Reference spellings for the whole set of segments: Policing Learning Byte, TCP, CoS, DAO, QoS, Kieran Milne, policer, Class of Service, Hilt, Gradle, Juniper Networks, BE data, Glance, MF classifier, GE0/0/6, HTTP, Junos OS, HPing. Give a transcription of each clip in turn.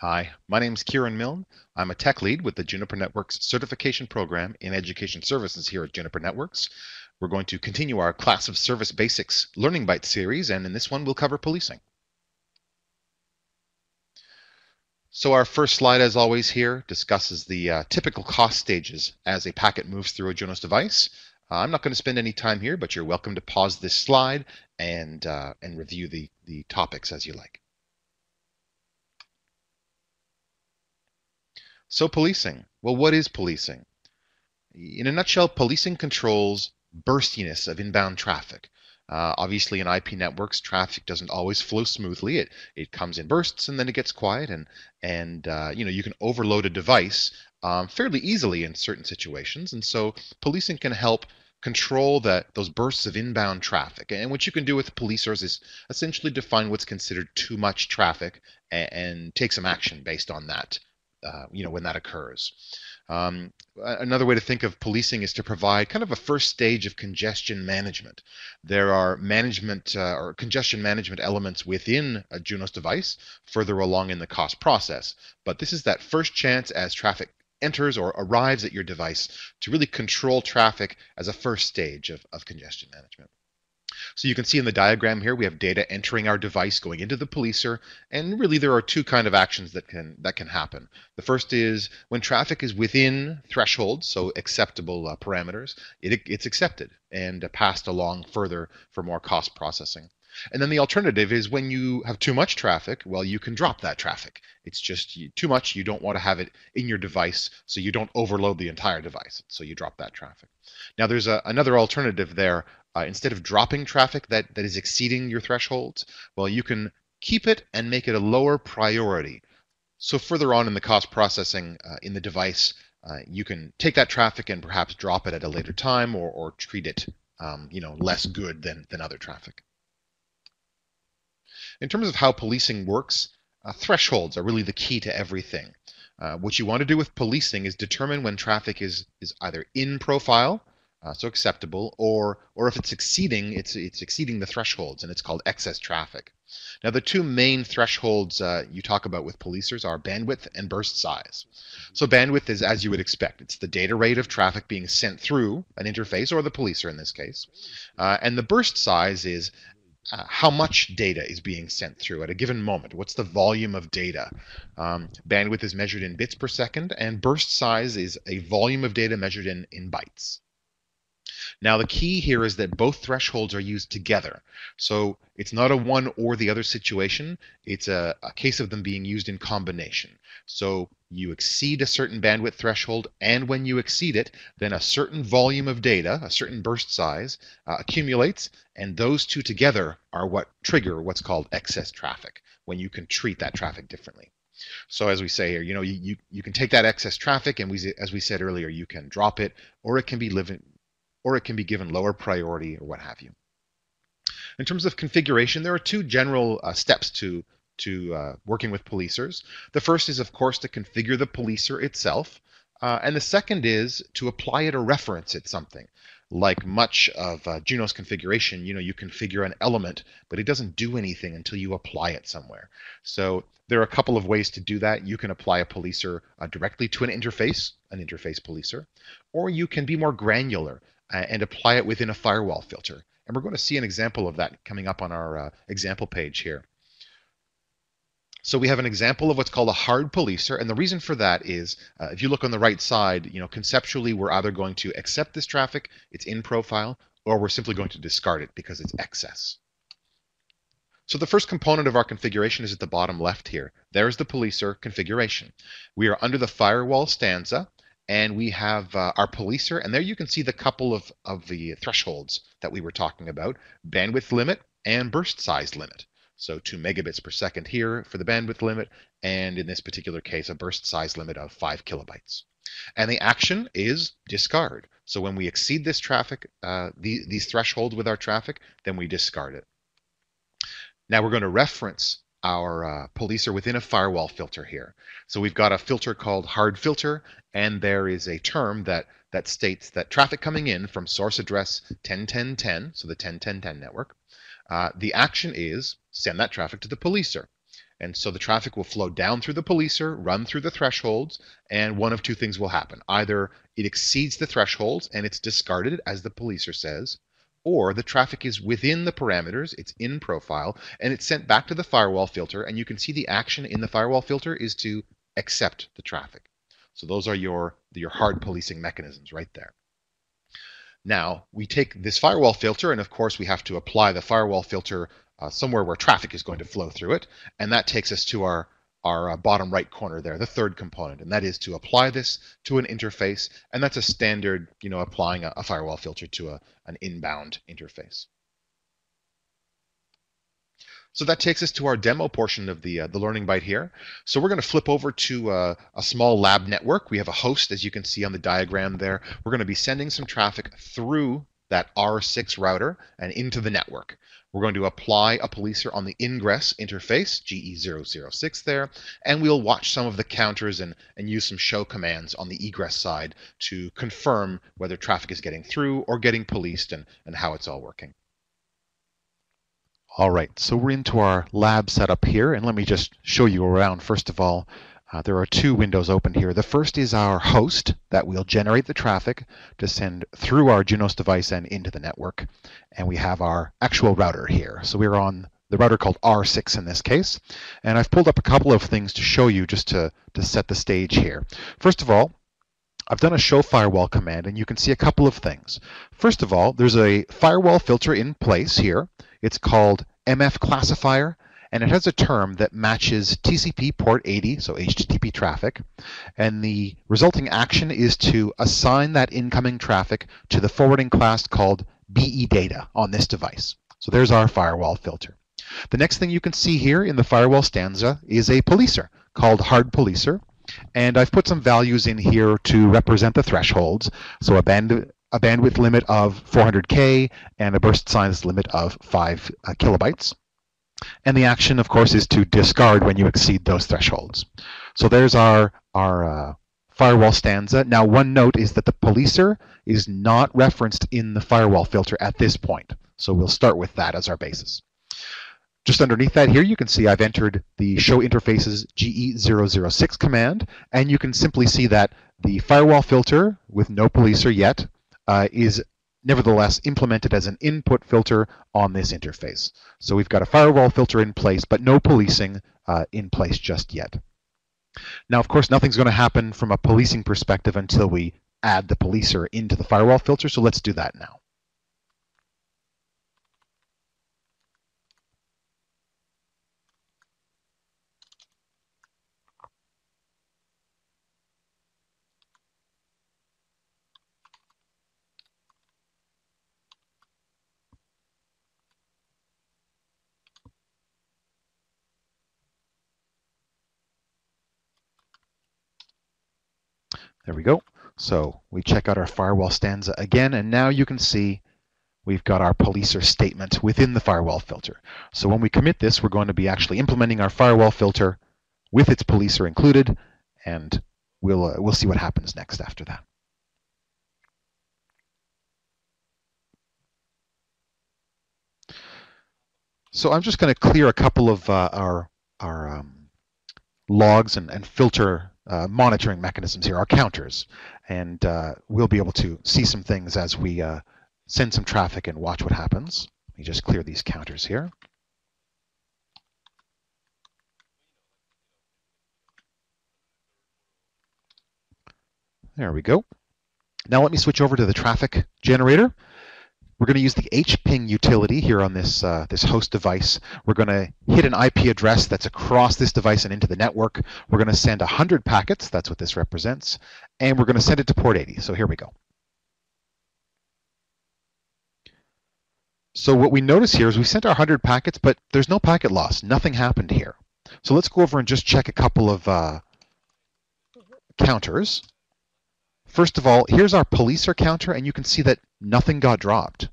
Hi, my name is Kieran Milne. I'm a tech lead with the Juniper Networks Certification Program in Education Services here at Juniper Networks. We're going to continue our Class of Service Basics Learning Byte series, and in this one we'll cover policing. So our first slide, as always here, discusses the typical cost stages as a packet moves through a Junos device. I'm not going to spend any time here, but you're welcome to pause this slide and review the topics as you like. So policing. Well, what is policing? In a nutshell, policing controls burstiness of inbound traffic. Obviously, in IP networks, traffic doesn't always flow smoothly. It comes in bursts and then it gets quiet, and you know, you can overload a device fairly easily in certain situations. And so policing can help control those bursts of inbound traffic. And what you can do with policers is essentially define what's considered too much traffic and take some action based on that. You know, when that occurs. Another way to think of policing is to provide kind of a first stage of congestion management. There are management or congestion management elements within a Junos device further along in the CoS process, but this is that first chance as traffic enters or arrives at your device to really control traffic as a first stage of congestion management. So you can see in the diagram here we have data entering our device going into the policer, and really there are two kind of actions that can happen. The first is when traffic is within thresholds, so acceptable parameters, it's accepted and passed along further for more CoS processing. And then the alternative is when you have too much traffic, well, you can drop that traffic. It's just too much. You don't want to have it in your device, so you don't overload the entire device. So you drop that traffic. Now there's another alternative there. Instead of dropping traffic that is exceeding your thresholds, well, you can keep it and make it a lower priority. So further on in the CoS processing in the device, you can take that traffic and perhaps drop it at a later time or treat it you know, less good than other traffic. In terms of how policing works, thresholds are really the key to everything. What you want to do with policing is determine when traffic is either in profile, so acceptable, or if it's exceeding, it's exceeding the thresholds, and it's called excess traffic. Now the two main thresholds you talk about with policers are bandwidth and burst size. So bandwidth is as you would expect. It's the data rate of traffic being sent through an interface, or the policer in this case. And the burst size is how much data is being sent through at a given moment. What's the volume of data? Bandwidth is measured in bits per second, and burst size is a volume of data measured in bytes. Now the key here is that both thresholds are used together. So it's not a one or the other situation, it's a case of them being used in combination. So you exceed a certain bandwidth threshold, and when you exceed it, then a certain volume of data, a certain burst size, accumulates, and those two together are what trigger what's called excess traffic, when you can treat that traffic differently. So as we say here, you know, you can take that excess traffic, and as we said earlier, you can drop it, or it can be given lower priority, or what have you. In terms of configuration, there are two general steps to working with policers. The first is, of course, to configure the policer itself, and the second is to apply it or reference it something. Like much of Junos configuration, you know, you configure an element, but it doesn't do anything until you apply it somewhere. So there are a couple of ways to do that. You can apply a policer directly to an interface policer, or you can be more granular and apply it within a firewall filter. And we're going to see an example of that coming up on our example page here. So we have an example of what's called a hard policer, and the reason for that is, if you look on the right side, you know, conceptually we're either going to accept this traffic, it's in profile, or we're simply going to discard it because it's excess. So the first component of our configuration is at the bottom left here. There's the policer configuration. We are under the firewall stanza, and we have our policer, and there you can see the couple of the thresholds that we were talking about, bandwidth limit and burst size limit. So 2 megabits per second here for the bandwidth limit, and in this particular case, a burst size limit of 5 kilobytes. And the action is discard. So when we exceed this traffic, these thresholds with our traffic, then we discard it. Now we're going to reference our policer within a firewall filter here. So we've got a filter called hard filter, and there is a term that states that traffic coming in from source address 10.10.10, so the 10.10.10 network, the action is send that traffic to the policer. And so the traffic will flow down through the policer, run through the thresholds, and one of two things will happen. Either it exceeds the thresholds and it's discarded, as the policer says, or the traffic is within the parameters, it's in profile, and it's sent back to the firewall filter, and you can see the action in the firewall filter is to accept the traffic. So those are your hard policing mechanisms right there. Now, we take this firewall filter, and of course we have to apply the firewall filter somewhere where traffic is going to flow through it, and that takes us to our bottom right corner there, the third component, and that is to apply this to an interface, and that's a standard, you know, applying a firewall filter to an inbound interface. So that takes us to our demo portion of the learning byte here. So we're going to flip over to a small lab network. We have a host, as you can see on the diagram there. We're going to be sending some traffic through that R6 router and into the network. We're going to apply a policer on the ingress interface, GE0/0/6 there, and we'll watch some of the counters and use some show commands on the egress side to confirm whether traffic is getting through or getting policed and how it's all working. All right, so we're into our lab setup here, and let me just show you around. First of all, there are two windows open here. The first is our host that will generate the traffic to send through our Junos device and into the network. And we have our actual router here. So we're on the router called R6 in this case. And I've pulled up a couple of things to show you just to set the stage here. First of all, I've done a show firewall command, and you can see a couple of things. First of all, there's a firewall filter in place here. It's called MF classifier. And it has a term that matches TCP port 80, so HTTP traffic, and the resulting action is to assign that incoming traffic to the forwarding class called BE data on this device. So there's our firewall filter. The next thing you can see here in the firewall stanza is a policer called hard policer, and I've put some values in here to represent the thresholds, so a bandwidth limit of 400K and a burst size limit of 5 kilobytes. And the action, of course, is to discard when you exceed those thresholds. So there's our firewall stanza. Now, one note is that the policer is not referenced in the firewall filter at this point. So we'll start with that as our basis. Just underneath that here, you can see I've entered the show interfaces GE0/0/6 command. And you can simply see that the firewall filter, with no policer yet, is nevertheless implemented as an input filter on this interface. So we've got a firewall filter in place, but no policing in place just yet. Now, of course, nothing's going to happen from a policing perspective until we add the policer into the firewall filter, so let's do that now. There we go. So we check out our firewall stanza again, and now you can see we've got our policer statement within the firewall filter. So when we commit this, we're going to be actually implementing our firewall filter with its policer included, and we'll see what happens next after that. So I'm just going to clear a couple of our logs and filter monitoring mechanisms here, our counters, and we'll be able to see some things as we send some traffic and watch what happens. Let me just clear these counters here. There we go. Now let me switch over to the traffic generator. We're going to use the HPing utility here on this this host device. We're going to hit an IP address that's across this device and into the network. We're going to send 100 packets, that's what this represents, and we're going to send it to port 80. So here we go. So what we notice here is we sent our 100 packets, but there's no packet loss. Nothing happened here. So let's go over and just check a couple of counters. First of all, here's our policer counter, and you can see that nothing got dropped.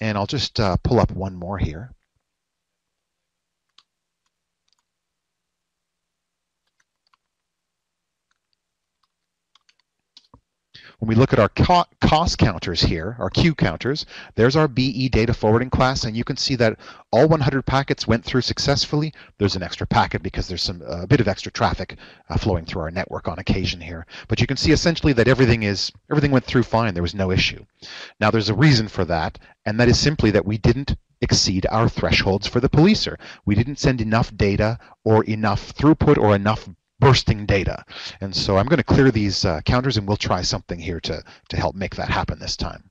And I'll just pull up one more here. When we look at our CoS counters here, our Q counters, there's our BE data forwarding class, and you can see that all 100 packets went through successfully. There's an extra packet because there's a bit of extra traffic flowing through our network on occasion here. But you can see essentially that everything went through fine. There was no issue. Now, there's a reason for that, and that is simply that we didn't exceed our thresholds for the policer. We didn't send enough data or enough throughput or enough bursting data. And so I'm going to clear these counters, and we'll try something here to help make that happen this time.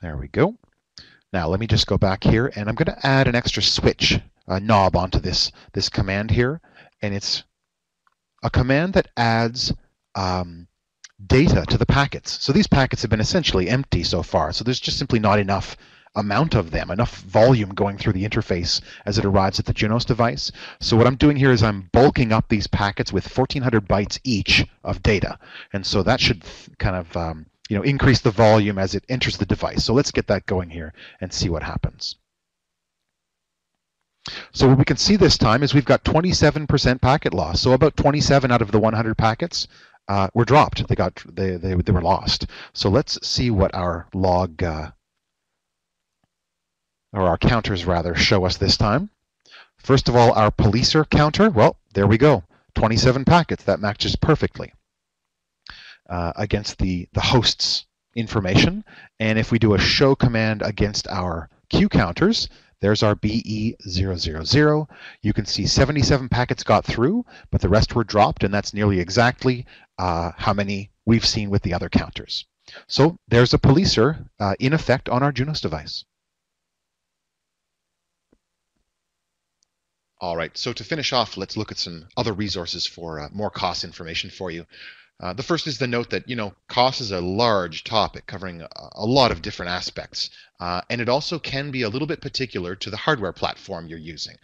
There we go. Now let me just go back here, and I'm going to add an extra switch knob onto this command here, and it's a command that adds data to the packets. So these packets have been essentially empty so far, so there's just simply not enough amount of them, enough volume going through the interface as it arrives at the Junos device. So what I'm doing here is I'm bulking up these packets with 1,400 bytes each of data, and so that should kind of increase the volume as it enters the device. So let's get that going here and see what happens. So what we can see this time is we've got 27% packet loss. So about 27 out of the 100 packets were dropped. They were lost. So let's see what our log or our counters rather show us this time. First of all, our policer counter. Well, there we go. 27 packets. That matches perfectly against the host's information. And if we do a show command against our Q counters, there's our BE0/0/0. You can see 77 packets got through, but the rest were dropped, and that's nearly exactly how many we've seen with the other counters. So there's a policer in effect on our Junos device. All right, so to finish off, let's look at some other resources for more CoS information for you. The first is the note that, CoS is a large topic covering a lot of different aspects, and it also can be a little bit particular to the hardware platform you're using.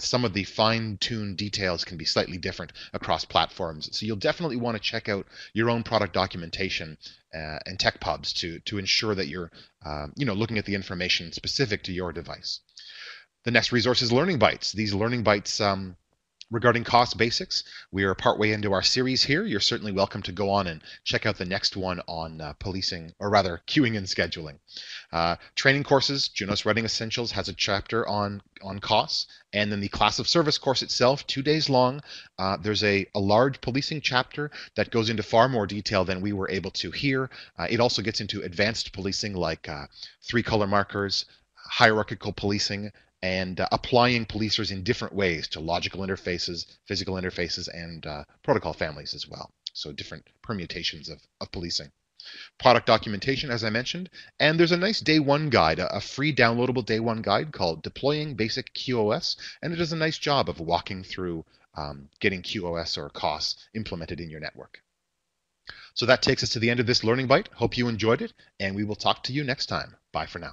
Some of the fine-tuned details can be slightly different across platforms, so you'll definitely want to check out your own product documentation and tech pubs to ensure that you're, looking at the information specific to your device. The next resource is Learning Bytes. These Learning Bytes regarding CoS basics, we are partway into our series here. You're certainly welcome to go on and check out the next one on policing, or rather, queuing and scheduling. Training courses, Junos Writing Essentials has a chapter on CoS, and then the class of service course itself, 2 days long. There's a large policing chapter that goes into far more detail than we were able to here. It also gets into advanced policing like three-color markers, hierarchical policing, and applying policers in different ways to logical interfaces, physical interfaces, and protocol families as well. So different permutations of policing. Product documentation, as I mentioned, and there's a nice day one guide, a free downloadable day one guide called Deploying Basic QoS, and it does a nice job of walking through getting QoS or CoS implemented in your network. So that takes us to the end of this Learning Byte. Hope you enjoyed it, and we will talk to you next time. Bye for now.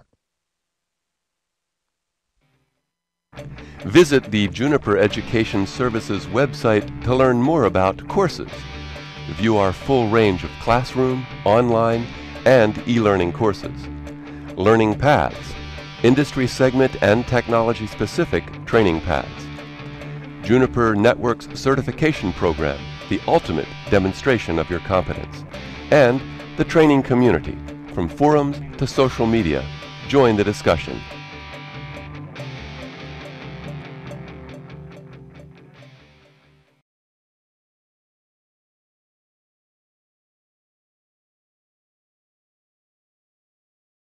Visit the Juniper Education Services website to learn more about courses. View our full range of classroom, online, and e-learning courses. Learning paths, industry segment and technology-specific training paths. Juniper Networks Certification Program, the ultimate demonstration of your competence. And the training community, from forums to social media. Join the discussion.